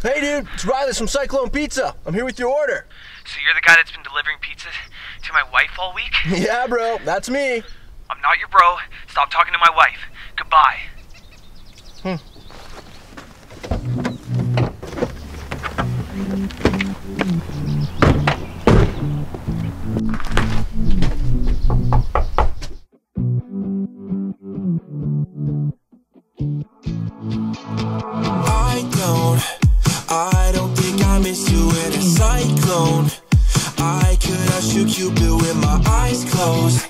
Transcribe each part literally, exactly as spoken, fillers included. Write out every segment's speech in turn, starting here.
Hey dude, it's Rylis from Cyclone Pizza. I'm here with your order. So you're the guy that's been delivering pizza to my wife all week? Yeah bro, that's me. I'm not your bro. Stop talking to my wife. Goodbye. I don't, I don't think I miss you in a cyclone. I could outshoot Cupid with my eyes closed.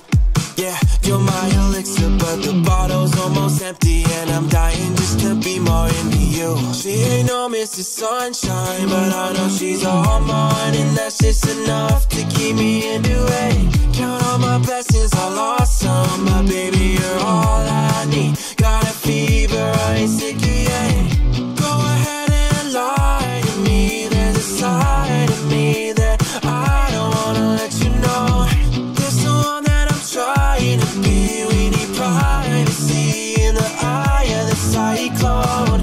Yeah, you're my elixir, but the bottle's almost empty, and I'm dying just to be more into you. She ain't no Missus Sunshine, but I know she's all mine, and that's just enough to keep me into it. Count all my blessings, all awesome, but baby, you're all I need. Got a fever, I ain't sick of yet. Go ahead and lie to me, there's a side of me that I don't wanna let you know. There's no one that I'm trying to be, we need privacy in the eye of the cyclone.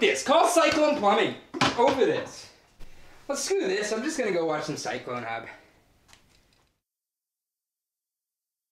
This. Call Cyclone Plumbing. Over this. Well, screw this. I'm just gonna go watch some Cyclone Hub.